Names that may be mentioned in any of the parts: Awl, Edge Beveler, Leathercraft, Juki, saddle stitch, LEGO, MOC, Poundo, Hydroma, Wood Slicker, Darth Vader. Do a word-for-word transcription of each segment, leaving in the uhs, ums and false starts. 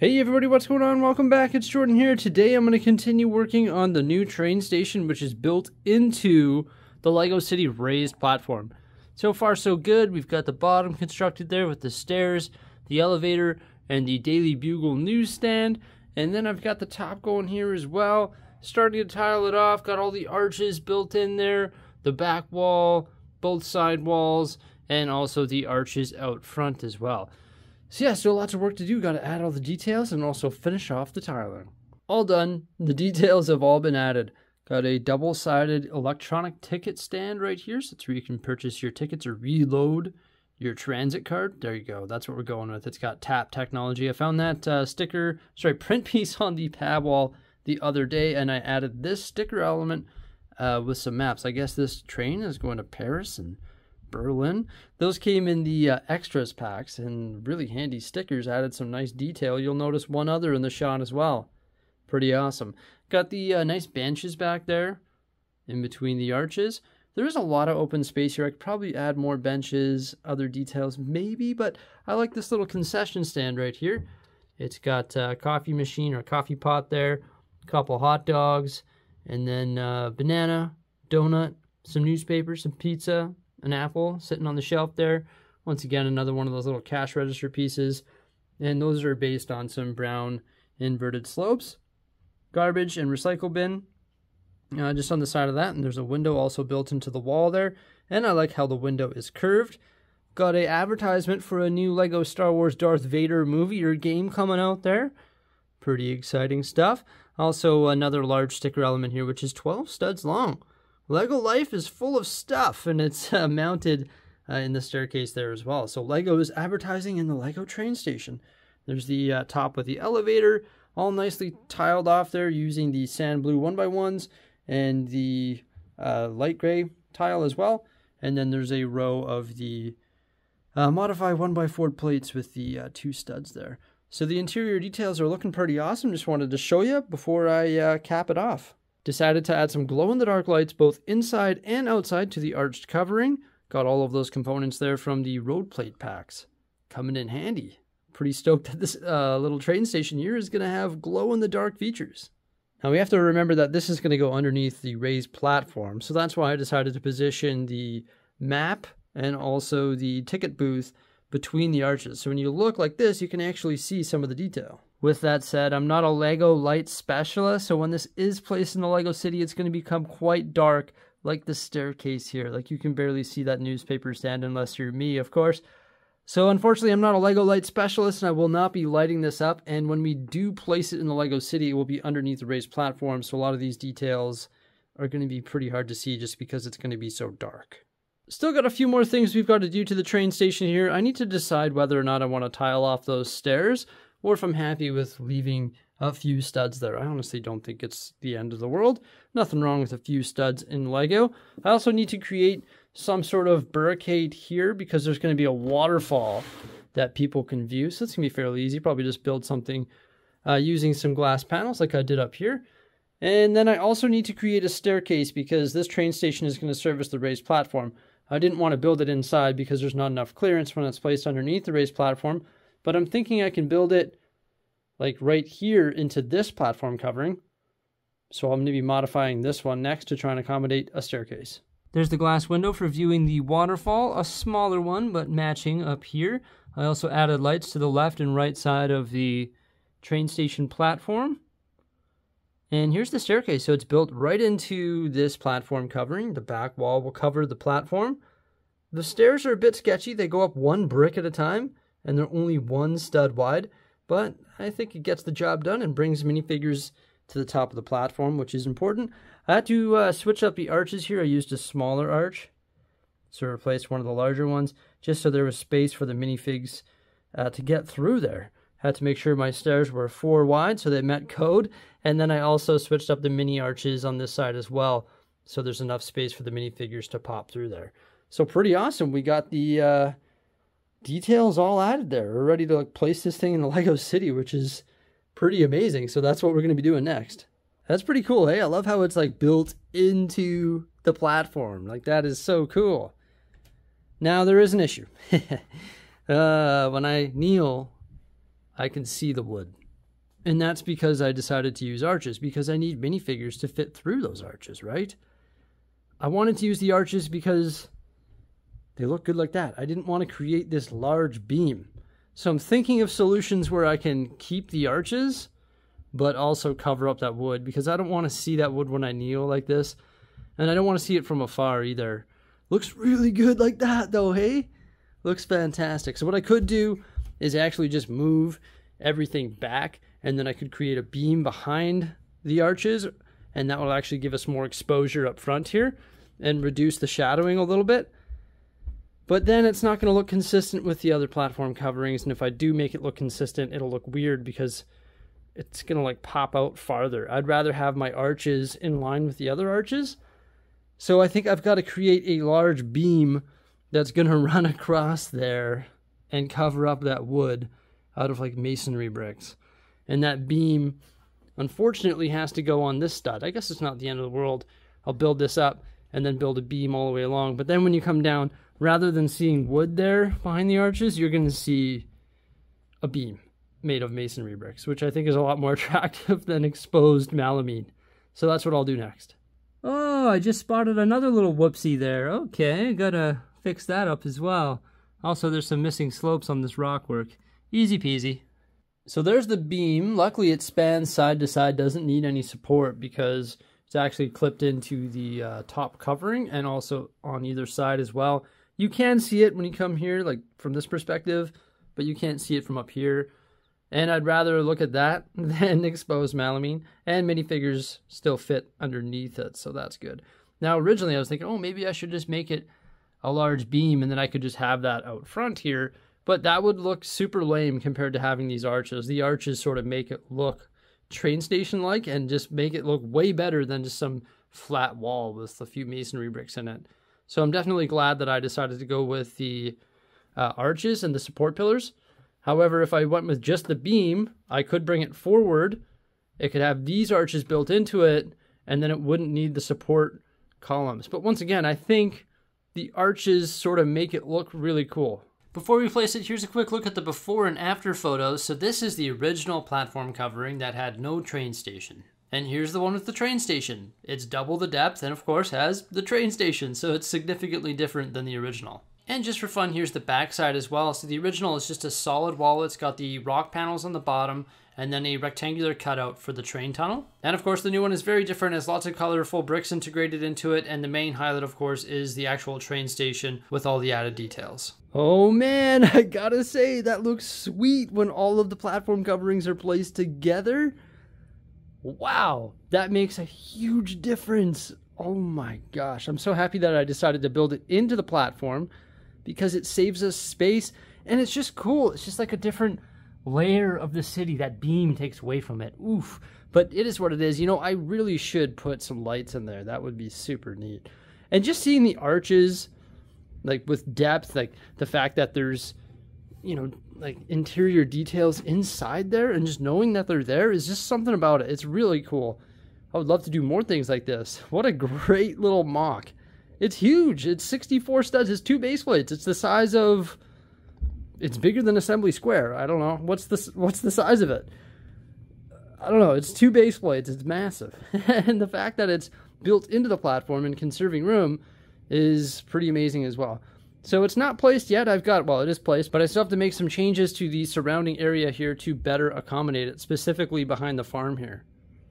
Hey everybody, what's going on? Welcome back, it's Jordan here. Today I'm going to continue working on the new train station, which is built into the LEGO City raised platform. So far so good. We've got the bottom constructed there with the stairs, the elevator, and the Daily Bugle newsstand. And then I've got the top going here as well. Starting to tile it off, got all the arches built in there, the back wall, both side walls, and also the arches out front as well. So yeah, still lots of work to do. Got to add all the details and also finish off the tiling. All done. The details have all been added. Got a double-sided electronic ticket stand right here. So that's where you can purchase your tickets or reload your transit card. There you go. That's what we're going with. It's got tap technology. I found that uh, sticker, sorry, print piece on the pad wall the other day, and I added this sticker element uh, with some maps. I guess this train is going to Paris and Berlin. Those came in the uh, extras packs and really handy stickers, added some nice detail. You'll notice one other in the shot as well. Pretty awesome. Got the uh, nice benches back there in between the arches. There is a lot of open space here. I could probably add more benches, other details maybe, but I like this little concession stand right here. It's got a coffee machine or coffee pot there, a couple hot dogs, and then uh, banana, donut, some newspaper, some pizza, an apple sitting on the shelf there. Once again, another one of those little cash register pieces. And those are based on some brown inverted slopes. Garbage and recycle bin uh, just on the side of that. And there's a window also built into the wall there. And I like how the window is curved. Got an advertisement for a new LEGO Star Wars Darth Vader movie or game coming out there. Pretty exciting stuff. Also another large sticker element here, which is twelve studs long. LEGO Life is full of stuff, and it's uh, mounted uh, in the staircase there as well. So LEGO is advertising in the LEGO train station. There's the uh, top with the elevator, all nicely tiled off there using the sand blue one by ones and the uh, light gray tile as well. And then there's a row of the uh, modify one by four plates with the uh, two studs there. So the interior details are looking pretty awesome. Just wanted to show you before I uh, cap it off. Decided to add some glow-in-the-dark lights both inside and outside to the arched covering. Got all of those components there from the road plate packs. Coming in handy. Pretty stoked that this uh, little train station here is going to have glow-in-the-dark features. Now we have to remember that this is going to go underneath the raised platform, so that's why I decided to position the map and also the ticket booth between the arches. So when you look like this, you can actually see some of the detail. With that said, I'm not a LEGO light specialist, so when this is placed in the LEGO City, it's going to become quite dark, like the staircase here. Like, you can barely see that newspaper stand unless you're me, of course. So, unfortunately, I'm not a LEGO light specialist, and I will not be lighting this up. And when we do place it in the LEGO City, it will be underneath the raised platform, so a lot of these details are going to be pretty hard to see just because it's going to be so dark. Still got a few more things we've got to do to the train station here. I need to decide whether or not I want to tile off those stairs, or if I'm happy with leaving a few studs there. I honestly don't think it's the end of the world. Nothing wrong with a few studs in LEGO. I also need to create some sort of barricade here because there's going to be a waterfall that people can view. So it's going to be fairly easy. Probably just build something uh, using some glass panels like I did up here. And then I also need to create a staircase because this train station is going to service the raised platform. I didn't want to build it inside because there's not enough clearance when it's placed underneath the raised platform. But I'm thinking I can build it like right here into this platform covering. So I'm going to be modifying this one next to try and accommodate a staircase. There's the glass window for viewing the waterfall, a smaller one, but matching up here. I also added lights to the left and right side of the train station platform. And here's the staircase. So it's built right into this platform covering. The back wall will cover the platform. The stairs are a bit sketchy. They go up one brick at a time, and they're only one stud wide, but I think it gets the job done and brings minifigures to the top of the platform, which is important. I had to uh, switch up the arches here. I used a smaller arch, so I replaced one of the larger ones, just so there was space for the minifigs uh, to get through there. I had to make sure my stairs were four wide, so they met code, and then I also switched up the mini arches on this side as well, so there's enough space for the minifigures to pop through there. So pretty awesome. We got the... Uh, details all added there. We're ready to like, place this thing in the LEGO City, which is pretty amazing. So that's what we're going to be doing next. That's pretty cool, hey? I love how it's like built into the platform. Like, that is so cool. Now there is an issue. uh, when I kneel, I can see the wood. And that's because I decided to use arches, because I need minifigures to fit through those arches, right? I wanted to use the arches because they look good like that. I didn't want to create this large beam. So I'm thinking of solutions where I can keep the arches, but also cover up that wood, because I don't want to see that wood when I kneel like this. And I don't want to see it from afar either. Looks really good like that though, hey? Looks fantastic. So what I could do is actually just move everything back, and then I could create a beam behind the arches, and that will actually give us more exposure up front here and reduce the shadowing a little bit. But then it's not going to look consistent with the other platform coverings, and if I do make it look consistent, it'll look weird because it's going to like pop out farther. I'd rather have my arches in line with the other arches. So I think I've got to create a large beam that's going to run across there and cover up that wood out of like masonry bricks. And that beam, unfortunately, has to go on this stud. I guess it's not the end of the world. I'll build this up and then build a beam all the way along. But then when you come down, rather than seeing wood there behind the arches, you're going to see a beam made of masonry bricks, which I think is a lot more attractive than exposed melamine. So that's what I'll do next. Oh, I just spotted another little whoopsie there. Okay, gotta fix that up as well. Also, there's some missing slopes on this rock work. Easy peasy. So there's the beam. Luckily it spans side to side, doesn't need any support because it's actually clipped into the uh, top covering and also on either side as well. You can see it when you come here, like from this perspective, but you can't see it from up here. And I'd rather look at that than exposed melamine, and minifigures still fit underneath it, so that's good. Now originally I was thinking, oh, maybe I should just make it a large beam and then I could just have that out front here. But that would look super lame compared to having these arches. The arches sort of make it look train station-like and just make it look way better than just some flat wall with a few masonry bricks in it. So I'm definitely glad that I decided to go with the uh, arches and the support pillars. However, if I went with just the beam, I could bring it forward. It could have these arches built into it, and then it wouldn't need the support columns. But once again, I think the arches sort of make it look really cool. Before we place it, here's a quick look at the before and after photos. So this is the original platform covering that had no train station. And here's the one with the train station. It's double the depth and of course has the train station, so it's significantly different than the original. And just for fun, here's the back side as well. So the original is just a solid wall. It's got the rock panels on the bottom and then a rectangular cutout for the train tunnel. And of course the new one is very different. It has lots of colorful bricks integrated into it, and the main highlight of course is the actual train station with all the added details. Oh man, I gotta say, that looks sweet when all of the platform coverings are placed together. Wow, that makes a huge difference. Oh my gosh, I'm so happy that I decided to build it into the platform because it saves us space and it's just cool. It's just like a different layer of the city. That beam takes away from it. Oof, but it is what it is. You know, I really should put some lights in there. That would be super neat. And just seeing the arches, like with depth, like the fact that there's, you know, like interior details inside there, and just knowing that they're there is just something about it. It's really cool. I would love to do more things like this. What a great little mock. It's huge. It's sixty-four studs. It's two base plates. It's the size of, it's bigger than Assembly Square. I don't know. What's the, what's the size of it? I don't know. It's two base plates. It's massive. And the fact that it's built into the platform and conserving room is pretty amazing as well. So it's not placed yet. I've got, well, it is placed, but I still have to make some changes to the surrounding area here to better accommodate it, specifically behind the farm here.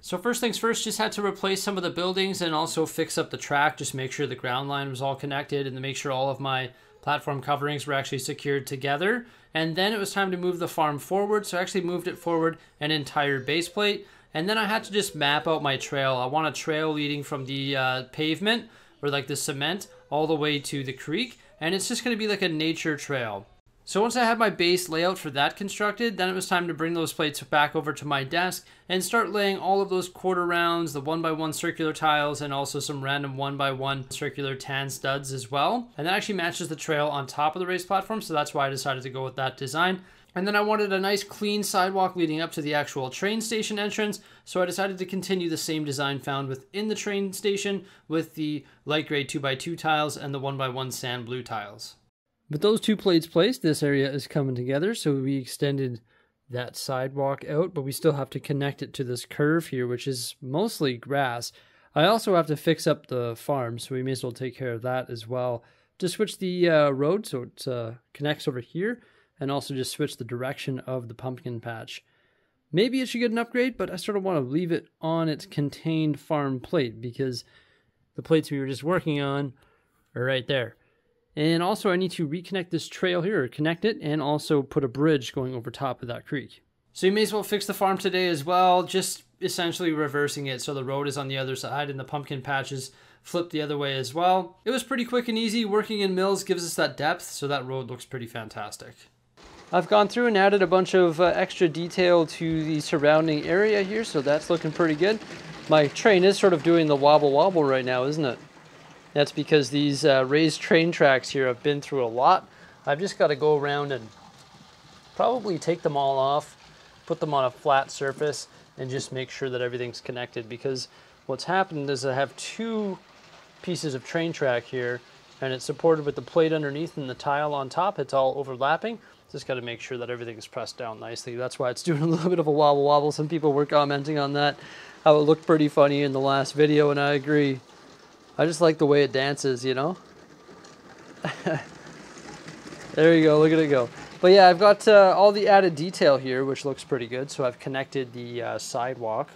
So first things first, just had to replace some of the buildings and also fix up the track, just make sure the ground line was all connected and to make sure all of my platform coverings were actually secured together. And then it was time to move the farm forward, so I actually moved it forward an entire base plate. And then I had to just map out my trail. I want a trail leading from the uh, pavement, or like the cement, all the way to the creek, and it's just going to be like a nature trail. So once I had my base layout for that constructed, then it was time to bring those plates back over to my desk and start laying all of those quarter rounds, the one by one circular tiles, and also some random one by one circular tan studs as well. And that actually matches the trail on top of the raised platform, so that's why I decided to go with that design. And then I wanted a nice clean sidewalk leading up to the actual train station entrance, so I decided to continue the same design found within the train station with the light gray two by two tiles and the one by one sand blue tiles. With those two plates placed, this area is coming together, so we extended that sidewalk out, but we still have to connect it to this curve here, which is mostly grass. I also have to fix up the farm, so we may as well take care of that as well. Just switch the uh, road so it uh, connects over here, and also just switch the direction of the pumpkin patch. Maybe it should get an upgrade, but I sort of want to leave it on its contained farm plate because the plates we were just working on are right there. And also I need to reconnect this trail here, or connect it, and also put a bridge going over top of that creek. So you may as well fix the farm today as well, just essentially reversing it so the road is on the other side and the pumpkin patches flip the other way as well. It was pretty quick and easy. Working in mills gives us that depth, so that road looks pretty fantastic. I've gone through and added a bunch of uh, extra detail to the surrounding area here, so that's looking pretty good. My train is sort of doing the wobble wobble right now, isn't it? That's because these uh, raised train tracks here have been through a lot. I've just got to go around and probably take them all off, put them on a flat surface, and just make sure that everything's connected, because what's happened is I have two pieces of train track here, and it's supported with the plate underneath and the tile on top. It's all overlapping. Just got to make sure that everything's pressed down nicely. That's why it's doing a little bit of a wobble wobble. Some people were commenting on that, how it looked pretty funny in the last video, and I agree. I just like the way it dances, you know? There you go, look at it go. But yeah, I've got uh, all the added detail here, which looks pretty good. So I've connected the uh, sidewalk.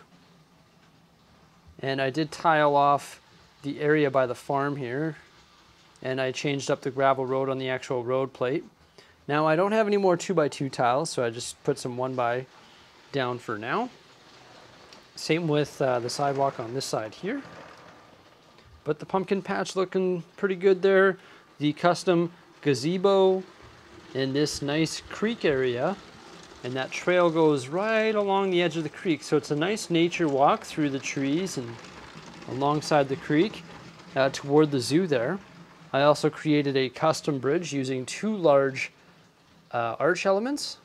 And I did tile off the area by the farm here. And I changed up the gravel road on the actual road plate. Now I don't have any more two by two tiles, so I just put some one by down for now. Same with uh, the sidewalk on this side here. But the pumpkin patch looking pretty good there. The custom gazebo in this nice creek area. And that trail goes right along the edge of the creek. So it's a nice nature walk through the trees and alongside the creek uh, toward the zoo there. I also created a custom bridge using two large uh, arch elements,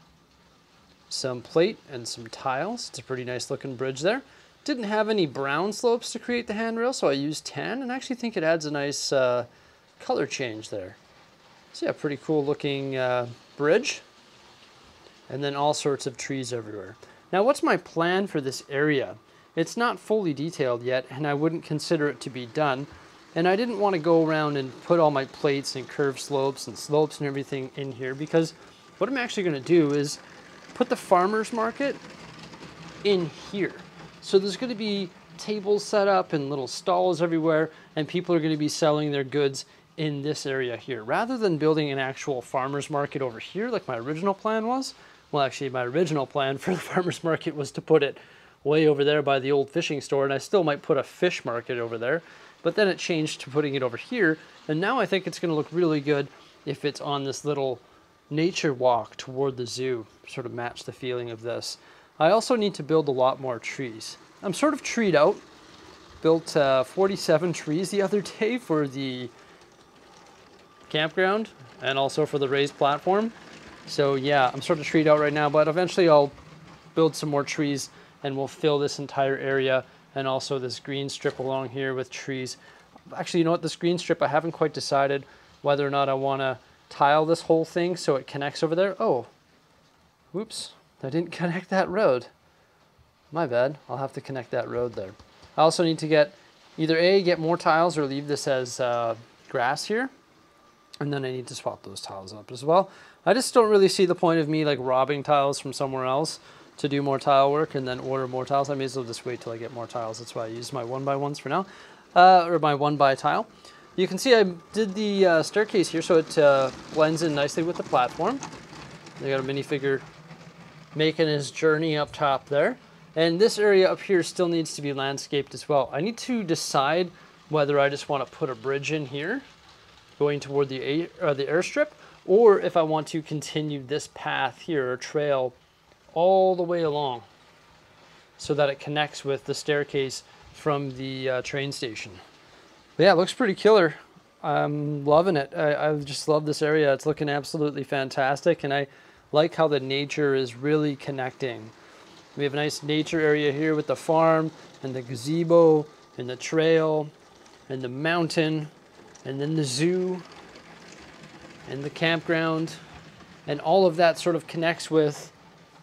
some plate and some tiles. It's a pretty nice looking bridge there. Didn't have any brown slopes to create the handrail, so I used tan, and I actually think it adds a nice uh, color change there. So yeah, pretty cool looking uh, bridge, and then all sorts of trees everywhere. Now what's my plan for this area? It's not fully detailed yet, and I wouldn't consider it to be done, and I didn't want to go around and put all my plates and curved slopes and slopes and everything in here, because what I'm actually going to do is put the farmer's market in here. So there's going to be tables set up and little stalls everywhere, and people are going to be selling their goods in this area here. Rather than building an actual farmer's market over here like my original plan was, well actually my original plan for the farmer's market was to put it way over there by the old fishing store, and I still might put a fish market over there, but then it changed to putting it over here, and now I think it's going to look really good if it's on this little nature walk toward the zoo, sort of match the feeling of this. I also need to build a lot more trees. I'm sort of treed out. Built uh, forty-seven trees the other day for the campground and also for the raised platform. So yeah, I'm sort of treed out right now, but eventually I'll build some more trees and we'll fill this entire area and also this green strip along here with trees. Actually, you know what? This green strip, I haven't quite decided whether or not I want to tile this whole thing so it connects over there. Oh, whoops. I didn't connect that road. My bad. I'll have to connect that road there. I also need to get either A, get more tiles, or leave this as uh, grass here. And then I need to swap those tiles up as well. I just don't really see the point of me like robbing tiles from somewhere else to do more tile work and then order more tiles. I may as well just wait till I get more tiles. That's why I use my one by ones for now, uh, or my one by tile. You can see I did the uh, staircase here, so it uh, blends in nicely with the platform. I got a minifigure making his journey up top there. And this area up here still needs to be landscaped as well. I need to decide whether I just want to put a bridge in here going toward the air, or the airstrip, or if I want to continue this path here or trail all the way along so that it connects with the staircase from the uh, train station. But yeah, it looks pretty killer. I'm loving it. I, I just love this area. It's looking absolutely fantastic, and I like how the nature is really connecting. We have a nice nature area here with the farm and the gazebo and the trail and the mountain and then the zoo and the campground, and all of that sort of connects with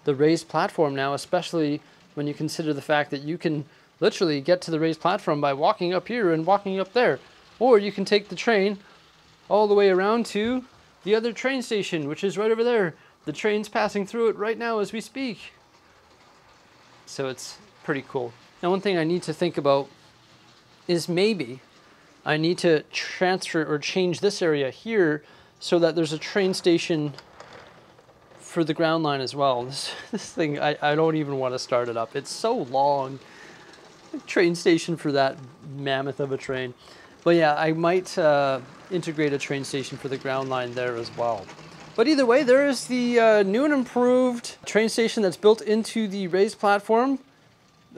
the raised platform now, especially when you consider the fact that you can literally get to the raised platform by walking up here and walking up there. Or you can take the train all the way around to the other train station, which is right over there. The train's passing through it right now as we speak. So it's pretty cool. Now, one thing I need to think about is maybe I need to transfer or change this area here so that there's a train station for the ground line as well. This, this thing, I, I don't even want to start it up. It's so long. A train station for that mammoth of a train. But yeah, I might uh, integrate a train station for the ground line there as well. But either way, there is the uh, new and improved train station that's built into the raised platform,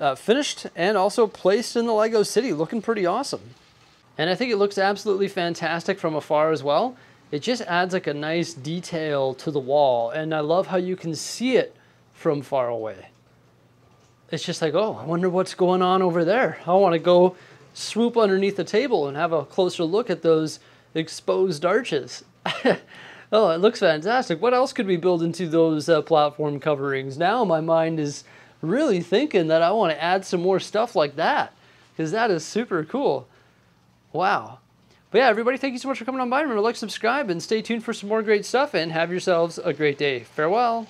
uh, finished and also placed in the LEGO City, looking pretty awesome. And I think it looks absolutely fantastic from afar as well. It just adds like a nice detail to the wall, and I love how you can see it from far away. It's just like, oh, I wonder what's going on over there. I want to go swoop underneath the table and have a closer look at those exposed arches. Oh, it looks fantastic. What else could we build into those uh, platform coverings? Now my mind is really thinking that I want to add some more stuff like that, because that is super cool. Wow. But yeah, everybody, thank you so much for coming on by. Remember to like, subscribe, and stay tuned for some more great stuff, and have yourselves a great day. Farewell.